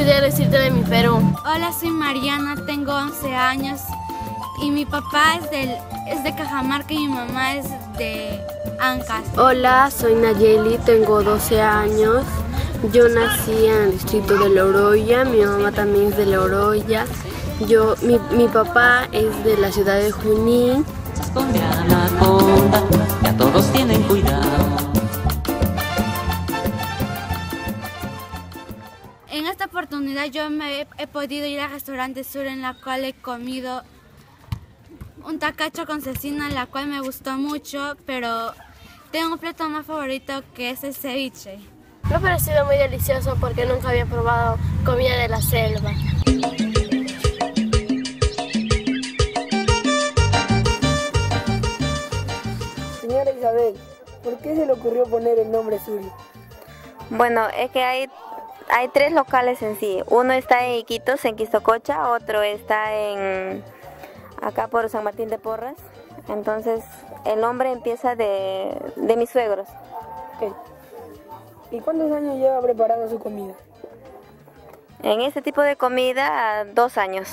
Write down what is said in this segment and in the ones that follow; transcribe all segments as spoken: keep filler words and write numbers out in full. quería decirte de mi Perú. Hola, soy Mariana, tengo once años y mi papá es, del, es de Cajamarca y mi mamá es de Ancas. Hola, soy Nayeli, tengo doce años. Yo nací en el distrito de La Oroya, mi mamá también es de La Oroya. Yo, mi, mi papá es de la ciudad de Junín. Ya todos tienen cuidado. En esta oportunidad yo me he, he podido ir al restaurante Sur, en la cual he comido un tacacho con cecina, la cual me gustó mucho, pero tengo un plato más favorito que es el ceviche. Me ha parecido muy delicioso porque nunca había probado comida de la selva. Señora Isabel, ¿por qué se le ocurrió poner el nombre Suri? Bueno, es que hay... Hay tres locales en sí. Uno está en Iquitos, en Quistococha, otro está en acá por San Martín de Porras. Entonces el nombre empieza de, de mis suegros. Okay. ¿Y cuántos años lleva preparando su comida? En este tipo de comida, dos años.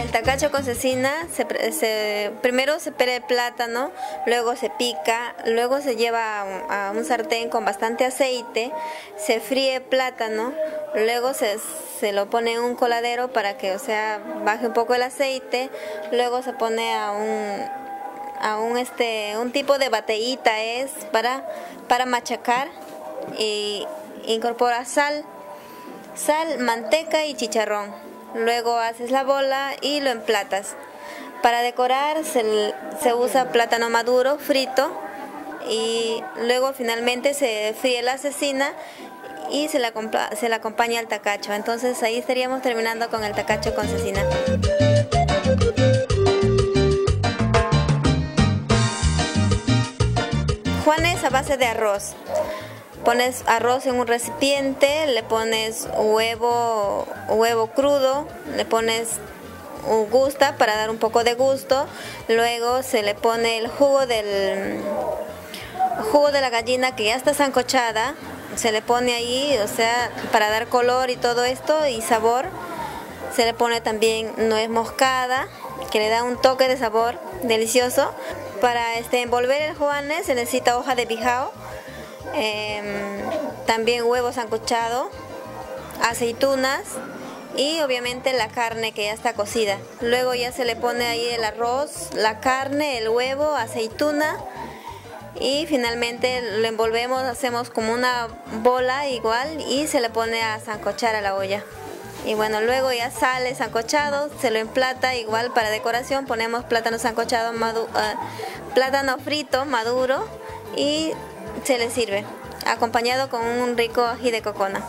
El tacacho con cecina, se, se, primero se pela el plátano, luego se pica, luego se lleva a, a un sartén con bastante aceite, se fríe el plátano, luego se, se lo pone en un coladero para que, o sea, baje un poco el aceite, luego se pone a un, a un, este, un tipo de bateíta es para, para machacar e incorpora sal, sal, manteca y chicharrón. Luego haces la bola y lo emplatas. Para decorar se, se usa plátano maduro frito y luego finalmente se fríe la cecina y se la, se la acompaña al tacacho. Entonces ahí estaríamos terminando con el tacacho con cecina. Juan es a base de arroz. Pones arroz en un recipiente, le pones huevo, huevo crudo, le pones un gusta para dar un poco de gusto, luego se le pone el jugo del jugo de la gallina que ya está sancochada, se le pone ahí, o sea, para dar color y todo esto y sabor. Se le pone también nuez moscada, que le da un toque de sabor delicioso. Para este, envolver el juanes se necesita hoja de bijao. Eh, también huevo sancochado, aceitunas y obviamente la carne que ya está cocida. Luego ya se le pone ahí el arroz, la carne, el huevo, aceituna y finalmente lo envolvemos, hacemos como una bola igual y se le pone a sancochar a la olla. Y bueno, luego ya sale sancochado, se lo emplata igual para decoración, ponemos plátano sancochado, madu- eh, plátano frito maduro y se le sirve, acompañado con un rico ají de cocona.